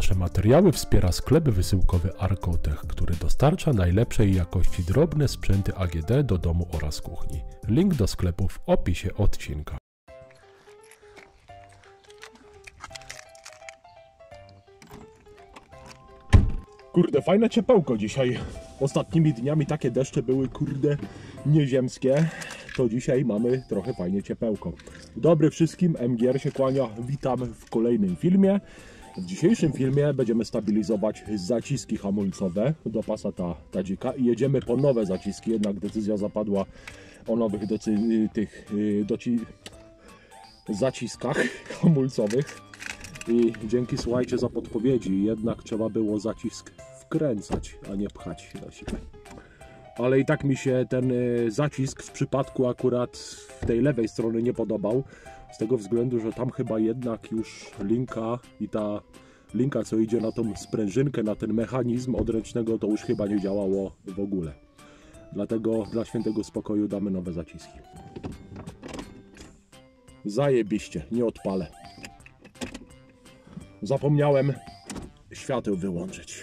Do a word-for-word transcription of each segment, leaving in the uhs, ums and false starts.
Nasze materiały wspiera sklep wysyłkowy Arcotech, który dostarcza najlepszej jakości drobne sprzęty A G D do domu oraz kuchni. Link do sklepu w opisie odcinka. Kurde, fajne ciepełko dzisiaj. Ostatnimi dniami takie deszcze były, kurde, nieziemskie. To dzisiaj mamy trochę fajnie ciepełko. Dobry wszystkim, M G R się kłania. Witam w kolejnym filmie. W dzisiejszym filmie będziemy stabilizować zaciski hamulcowe do Passata Tadzika i jedziemy po nowe zaciski, jednak decyzja zapadła o nowych tych zaciskach hamulcowych. I dzięki, słuchajcie, za podpowiedzi, jednak trzeba było zacisk wkręcać, a nie pchać na siłę. Ale i tak mi się ten zacisk w przypadku akurat w tej lewej strony nie podobał, z tego względu, że tam chyba jednak już linka i ta linka, co idzie na tą sprężynkę, na ten mechanizm odręcznego, to już chyba nie działało w ogóle. Dlatego dla świętego spokoju damy nowe zaciski. Zajebiście, nie odpalę. Zapomniałem świateł wyłączyć.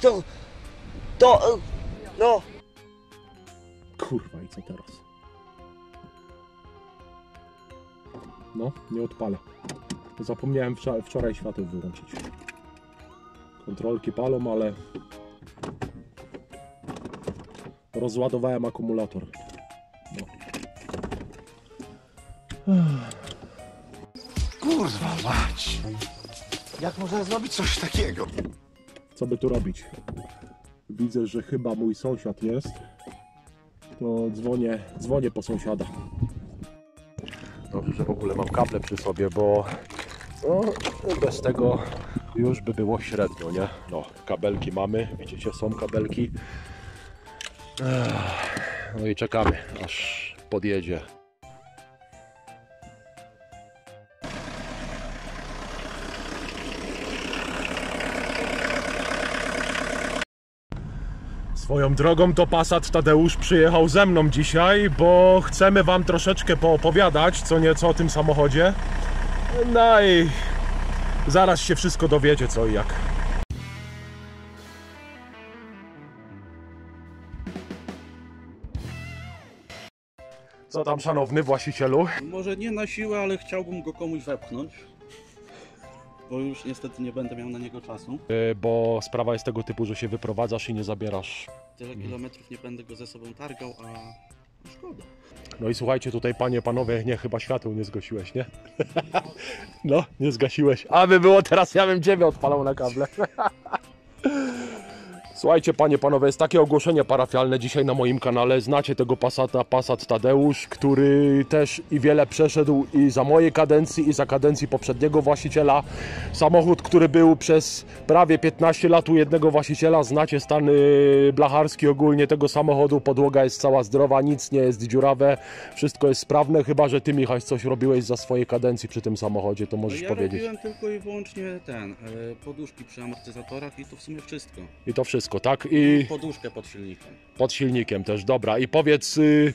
To... to... no... Kurwa, i co teraz? No, nie odpalę. Zapomniałem wczoraj świateł wyłączyć. Kontrolki palą, ale... rozładowałem akumulator. No. Kurwa mać! Jak można zrobić coś takiego? Co by tu robić? Widzę, że chyba mój sąsiad jest. To dzwonię, dzwonię po sąsiada. Dobrze, że w ogóle mam kable przy sobie, bo no, bez tego już by było średnio, nie? No, kabelki mamy, widzicie, są kabelki. No i czekamy, aż podjedzie. Swoją drogą to Passat Tadeusz przyjechał ze mną dzisiaj, bo chcemy wam troszeczkę poopowiadać co nieco o tym samochodzie. No i zaraz się wszystko dowiecie co i jak. Co tam, szanowny właścicielu? Może nie na siłę, ale chciałbym go komuś wepchnąć. Bo już niestety nie będę miał na niego czasu. Yy, bo sprawa jest tego typu, że się wyprowadzasz i nie zabierasz. Tyle hmm. kilometrów nie będę go ze sobą targał, a szkoda. No i słuchajcie tutaj, panie, panowie, nie, chyba światło nie zgasiłeś, nie? No, nie zgasiłeś. Aby było teraz, ja bym ciebie odpalał na kable. Słuchajcie, panie, panowie, jest takie ogłoszenie parafialne dzisiaj na moim kanale. Znacie tego Passata, Passat Tadeusz, który też i wiele przeszedł i za mojej kadencji, i za kadencji poprzedniego właściciela. Samochód, który był przez prawie piętnaście lat u jednego właściciela. Znacie stan blacharski ogólnie tego samochodu. Podłoga jest cała zdrowa, nic nie jest dziurawe. Wszystko jest sprawne, chyba że ty, Michał, coś robiłeś za swojej kadencji przy tym samochodzie, to możesz ja powiedzieć. Ja robiłem tylko i wyłącznie ten, poduszki przy amortyzatorach i to w sumie wszystko. I to wszystko. Tak? I poduszkę pod silnikiem. Pod silnikiem też, dobra. I powiedz, yy,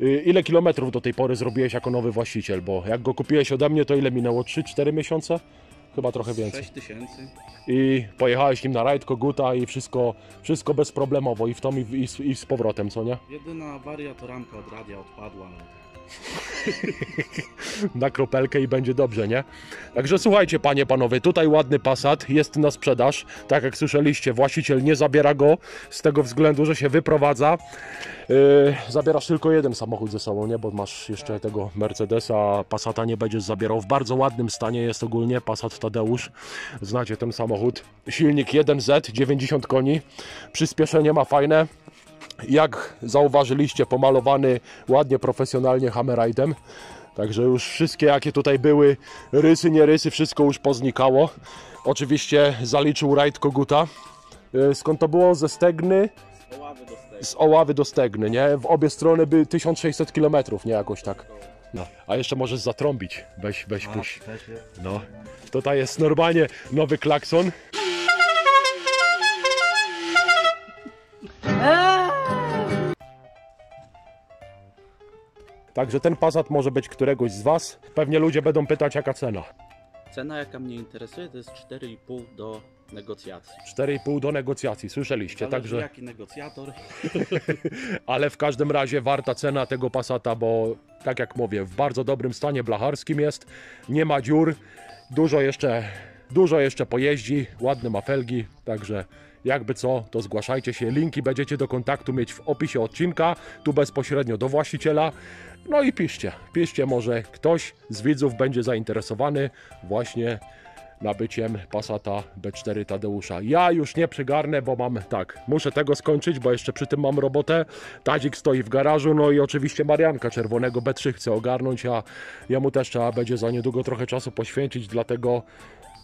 yy, ile kilometrów do tej pory zrobiłeś jako nowy właściciel? Bo jak go kupiłeś ode mnie, to ile minęło? trzy cztery miesiące? Chyba trochę więcej. sześć tysięcy. I pojechałeś nim na rajd Koguta i wszystko, wszystko bezproblemowo. I w tom, i, i, i z powrotem, co nie? Jedyna awaria to ramka od radia odpadła. Na kropelkę i będzie dobrze, nie? Także słuchajcie, panie, panowie, tutaj ładny Passat jest na sprzedaż. Tak jak słyszeliście, właściciel nie zabiera go z tego względu, że się wyprowadza. Yy, zabierasz tylko jeden samochód ze sobą, nie? Bo masz jeszcze tego Mercedesa, Passata nie będziesz zabierał. W bardzo ładnym stanie jest ogólnie Passat Tadeusz. Znacie ten samochód. Silnik jeden zet, dziewięćdziesiąt koni. Przyspieszenie ma fajne. Jak zauważyliście, pomalowany ładnie, profesjonalnie hammerride'em. Także już wszystkie jakie tutaj były rysy, nie rysy, wszystko już poznikało. Oczywiście zaliczył rajd Koguta. Skąd to było? Ze Stegny? Z Oławy do Stegny. Z Oławy do Stegny, nie? W obie strony by tysiąc sześćset kilometrów, nie? Jakoś tak. No. A jeszcze możesz zatrąbić. Weź, weź, puść. No. Tutaj jest normalnie nowy klakson. Także ten Passat może być któregoś z was. Pewnie ludzie będą pytać, jaka cena. Cena, jaka mnie interesuje, to jest cztery i pół do negocjacji. cztery i pół do negocjacji, słyszeliście. Zależy, także jaki negocjator. Ale w każdym razie warta cena tego Passata, bo tak jak mówię, w bardzo dobrym stanie blacharskim jest. Nie ma dziur, dużo jeszcze, dużo jeszcze pojeździ, ładne ma felgi, także jakby co, to zgłaszajcie się. Linki będziecie do kontaktu mieć w opisie odcinka, tu bezpośrednio do właściciela. No i piszcie, piszcie, może ktoś z widzów będzie zainteresowany właśnie nabyciem Passata B cztery Tadeusza. Ja już nie przygarnę, bo mam tak, muszę tego skończyć, bo jeszcze przy tym mam robotę. Tadzik stoi w garażu, no i oczywiście Marianka Czerwonego B trzy chce ogarnąć, a jemu też trzeba będzie za niedługo trochę czasu poświęcić, dlatego...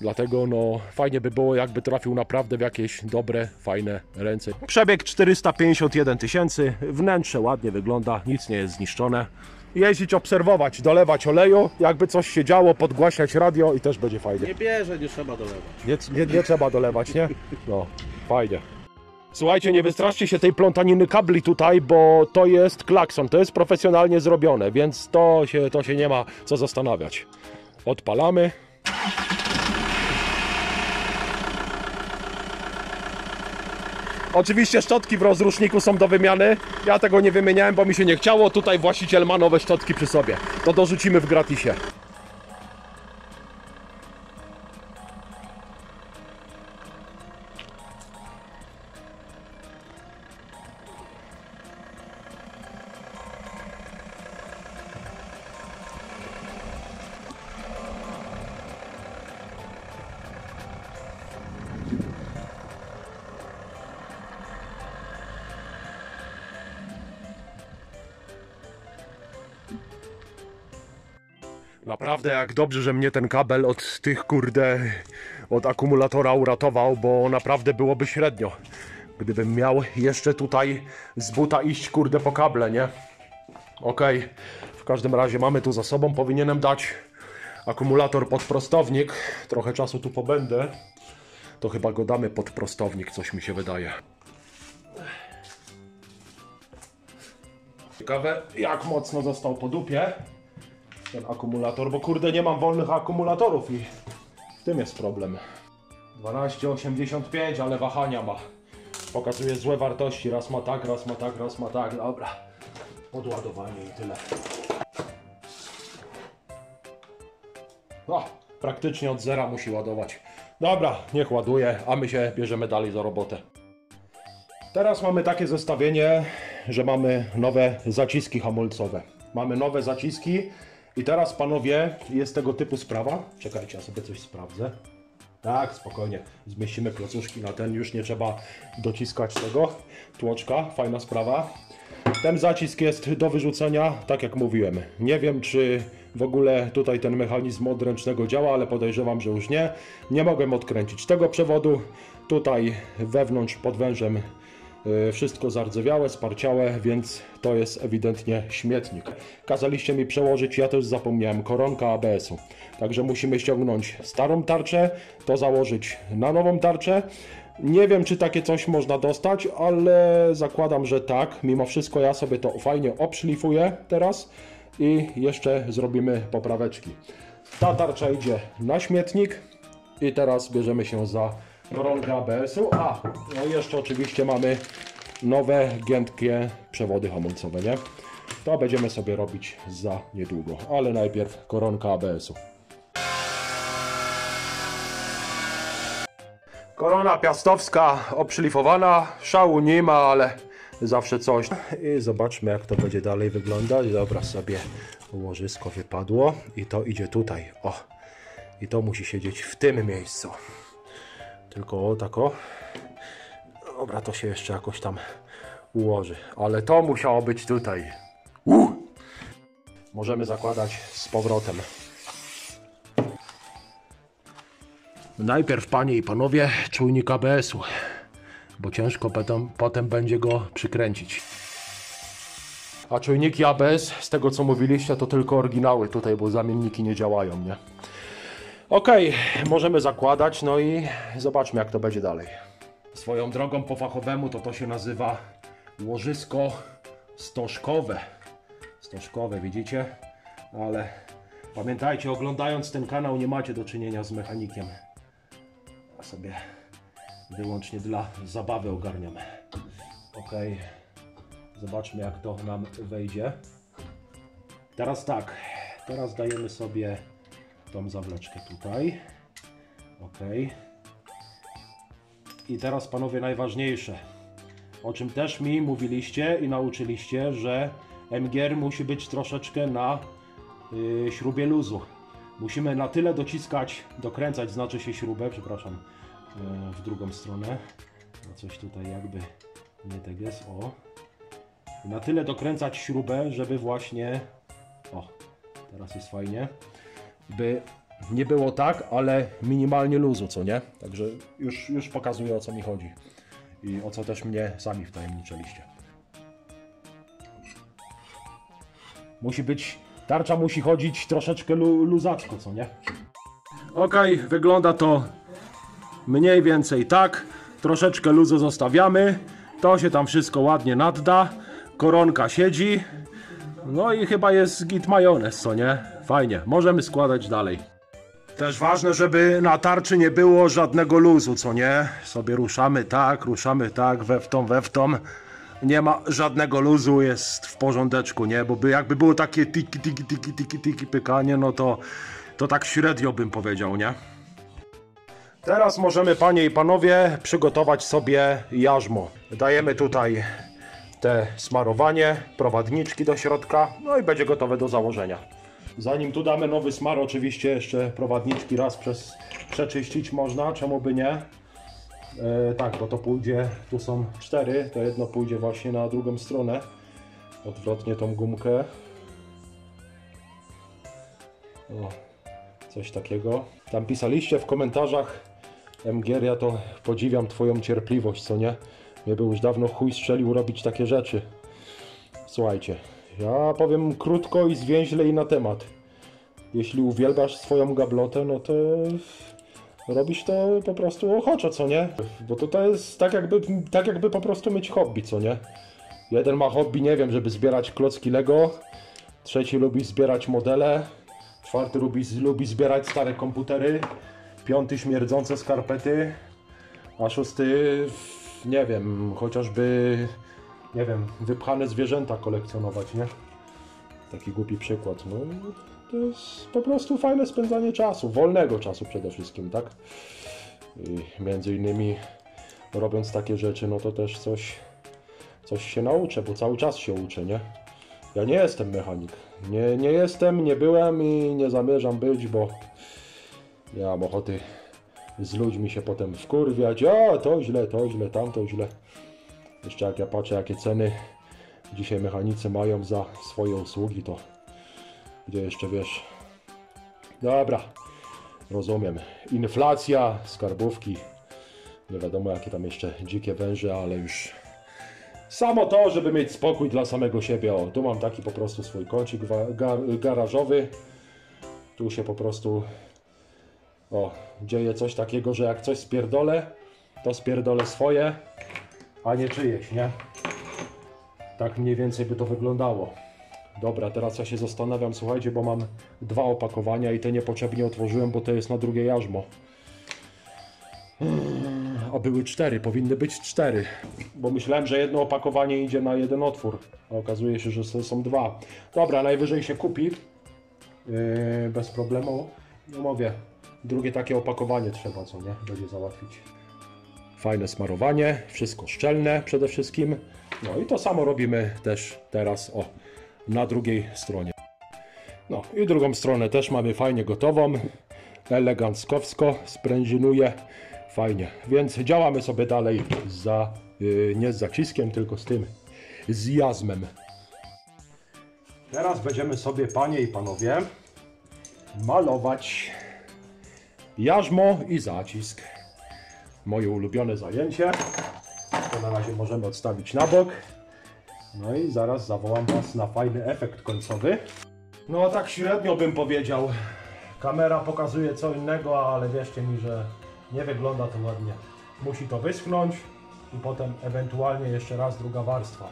Dlatego no fajnie by było, jakby trafił naprawdę w jakieś dobre, fajne ręce. Przebieg czterysta pięćdziesiąt jeden tysięcy, wnętrze ładnie wygląda, nic nie jest zniszczone. Jeździć, obserwować, dolewać oleju, jakby coś się działo, podgłaśniać radio i też będzie fajnie. Nie bierze, nie trzeba dolewać. Nie, nie, nie trzeba dolewać, nie? No, fajnie. Słuchajcie, nie wystraszcie się tej plątaniny kabli tutaj, bo to jest klakson, to jest profesjonalnie zrobione, więc to się, to się nie ma co zastanawiać. Odpalamy. Oczywiście szczotki w rozruszniku są do wymiany. Ja tego nie wymieniałem, bo mi się nie chciało. Tutaj właściciel ma nowe szczotki przy sobie. To dorzucimy w gratisie. Naprawdę jak dobrze, że mnie ten kabel od tych kurde, od akumulatora uratował, bo naprawdę byłoby średnio, gdybym miał jeszcze tutaj z buta iść kurde po kable, nie? Okej, okay. W każdym razie mamy tu za sobą, powinienem dać akumulator pod prostownik, trochę czasu tu pobędę, to chyba go damy pod prostownik, coś mi się wydaje. Ciekawe jak mocno został po dupie ten akumulator, bo kurde nie mam wolnych akumulatorów i w tym jest problem. dwanaście osiemdziesiąt pięć, ale wahania ma. Pokazuje złe wartości, raz ma tak, raz ma tak, raz ma tak, dobra. Podładowanie i tyle. O, praktycznie od zera musi ładować. Dobra, niech ładuje, a my się bierzemy dalej za robotę. Teraz mamy takie zestawienie, że mamy nowe zaciski hamulcowe. Mamy nowe zaciski. I teraz, panowie, jest tego typu sprawa. Czekajcie, ja sobie coś sprawdzę. Tak, spokojnie. Zmieścimy klocuszki na ten. Już nie trzeba dociskać tego. Tłoczka, fajna sprawa. Ten zacisk jest do wyrzucenia, tak jak mówiłem. Nie wiem, czy w ogóle tutaj ten mechanizm odręcznego działa, ale podejrzewam, że już nie. Nie mogłem odkręcić tego przewodu. Tutaj wewnątrz pod wężem wszystko zardzewiałe, sparciałe, więc to jest ewidentnie śmietnik. Kazaliście mi przełożyć, ja też zapomniałem, koronka A B S-u. Także musimy ściągnąć starą tarczę, to założyć na nową tarczę. Nie wiem, czy takie coś można dostać, ale zakładam, że tak. Mimo wszystko ja sobie to fajnie obszlifuję teraz i jeszcze zrobimy popraweczki. Ta tarcza idzie na śmietnik i teraz bierzemy się za koronkę A B S-u, a no jeszcze oczywiście mamy nowe, giętkie przewody hamulcowe, nie? To będziemy sobie robić za niedługo, ale najpierw koronka A B S-u. Korona piastowska obszlifowana, szału nie ma, ale zawsze coś. I zobaczmy, jak to będzie dalej wyglądać. Dobra, sobie łożysko wypadło i to idzie tutaj, o. I to musi siedzieć w tym miejscu. Tylko tako. Dobra, to się jeszcze jakoś tam ułoży. Ale to musiało być tutaj. Uh! Możemy zakładać z powrotem. Najpierw, panie i panowie, czujnik A B S-u. Bo ciężko potem, potem będzie go przykręcić. A czujniki A B S, z tego co mówiliście, to tylko oryginały tutaj, bo zamienniki nie działają, nie? Ok, możemy zakładać, no i zobaczmy, jak to będzie dalej. Swoją drogą po fachowemu to to się nazywa łożysko stożkowe. Stożkowe, widzicie? Ale Pamiętajcie, oglądając ten kanał nie macie do czynienia z mechanikiem. Ja sobie wyłącznie dla zabawy ogarniam. Ok, zobaczmy jak to nam wejdzie. Teraz tak, teraz dajemy sobie tą zawleczkę tutaj. Ok. I teraz panowie najważniejsze, o czym też mi mówiliście i nauczyliście, że M G R musi być troszeczkę na yy, śrubie luzu. Musimy na tyle dociskać, dokręcać, znaczy się śrubę, przepraszam, yy, w drugą stronę. No coś tutaj jakby nie tak jest, o. I na tyle dokręcać śrubę, żeby właśnie, o, teraz jest fajnie, by nie było tak, ale minimalnie luzu, co nie? Także już, już pokazuję, o co mi chodzi i o co też mnie sami wtajemniczyliście. Musi być, tarcza musi chodzić troszeczkę lu, luzaczko, co nie? Ok, wygląda to mniej więcej tak. Troszeczkę luzu zostawiamy. To się tam wszystko ładnie nadda. Koronka siedzi. No i chyba jest git majonez, co nie? Fajnie, możemy składać dalej. Też ważne, żeby na tarczy nie było żadnego luzu, co nie? Sobie ruszamy tak, ruszamy tak, we w tą, we w tą. Nie ma żadnego luzu, jest w porządeczku, nie? Bo by jakby było takie tiki, tiki, tiki, tiki, tiki pykanie, no to, to tak średnio bym powiedział, nie? Teraz możemy, panie i panowie, przygotować sobie jarzmo. Dajemy tutaj te smarowanie, prowadniczki do środka, no i będzie gotowe do założenia. Zanim tu damy nowy smar, oczywiście jeszcze prowadniczki raz przez, przeczyścić można, czemu by nie? E, tak, bo to pójdzie, tu są cztery, to jedno pójdzie właśnie na drugą stronę. Odwrotnie tą gumkę. O, coś takiego. Tam pisaliście w komentarzach, M G R, ja to podziwiam twoją cierpliwość, co nie? Mnie by już dawno chuj strzelił robić takie rzeczy. Słuchajcie, ja powiem krótko i zwięźle i na temat. Jeśli uwielbiasz swoją gablotę, no to robisz to po prostu ochoczo, co nie? Bo to, to jest tak jakby, tak jakby po prostu mieć hobby, co nie? Jeden ma hobby, nie wiem, żeby zbierać klocki Lego, trzeci lubi zbierać modele, czwarty lubi, lubi zbierać stare komputery, piąty śmierdzące skarpety, a szósty, nie wiem, chociażby, nie wiem, wypchane zwierzęta kolekcjonować, nie? Taki głupi przykład, no. To jest po prostu fajne spędzanie czasu, wolnego czasu przede wszystkim, tak? I między innymi robiąc takie rzeczy, no to też coś, coś się nauczę, bo cały czas się uczę, nie? Ja nie jestem mechanik. Nie, nie jestem, nie byłem i nie zamierzam być, bo nie mam ochoty z ludźmi się potem wkurwiać. A, to źle, to źle, tamto źle. Jeszcze jak ja patrzę, jakie ceny dzisiaj mechanicy mają za swoje usługi, to gdzie jeszcze wiesz. Dobra, rozumiem. Inflacja, skarbówki, nie wiadomo jakie tam jeszcze dzikie węże, ale już samo to, żeby mieć spokój dla samego siebie. O, tu mam taki po prostu swój kącik garażowy. Tu się po prostu, o, dzieje coś takiego, że jak coś spierdolę, to spierdolę swoje, a nie czyjeś, nie? Tak mniej więcej by to wyglądało. Dobra, teraz ja się zastanawiam, słuchajcie, bo mam dwa opakowania i te niepotrzebnie otworzyłem, bo to jest na drugie jarzmo. A były cztery, powinny być cztery, bo myślałem, że jedno opakowanie idzie na jeden otwór, a okazuje się, że są dwa. Dobra, najwyżej się kupi, yy, bez problemu, no mówię, drugie takie opakowanie trzeba, co nie, będzie załatwić. Fajne smarowanie, wszystko szczelne przede wszystkim, no i to samo robimy też teraz, o, na drugiej stronie. No i drugą stronę też mamy fajnie gotową, elegancko sprężynuje, fajnie, więc działamy sobie dalej za, yy, nie z zaciskiem, tylko z tym, z jazmem. Teraz będziemy sobie, panie i panowie, malować jarzmo i zacisk. Moje ulubione zajęcie, to na razie możemy odstawić na bok. No i zaraz zawołam was na fajny efekt końcowy. No a tak średnio bym powiedział. Kamera pokazuje co innego, ale wierzcie mi, że nie wygląda to ładnie. Musi to wyschnąć i potem ewentualnie jeszcze raz druga warstwa.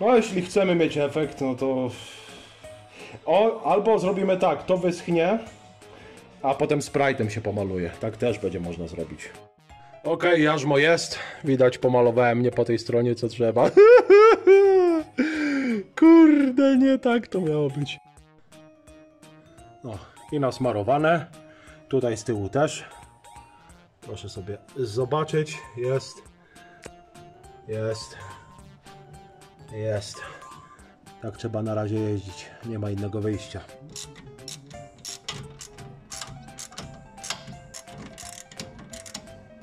No jeśli chcemy mieć efekt, no to O, albo zrobimy tak, to wyschnie, a potem sprite'em się pomaluje. Tak też będzie można zrobić. Ok, jarzmo jest. Widać, pomalowałem nie po tej stronie, co trzeba. Kurde, nie tak to miało być. No i nasmarowane. Tutaj z tyłu też. Proszę sobie zobaczyć. Jest. Jest. Jest. Tak trzeba na razie jeździć. Nie ma innego wyjścia.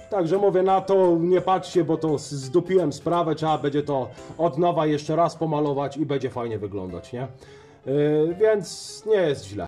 Także mówię, na to nie patrzcie, bo to zdupiłem sprawę, trzeba będzie to od nowa jeszcze raz pomalować i będzie fajnie wyglądać, nie? Yy, więc nie jest źle.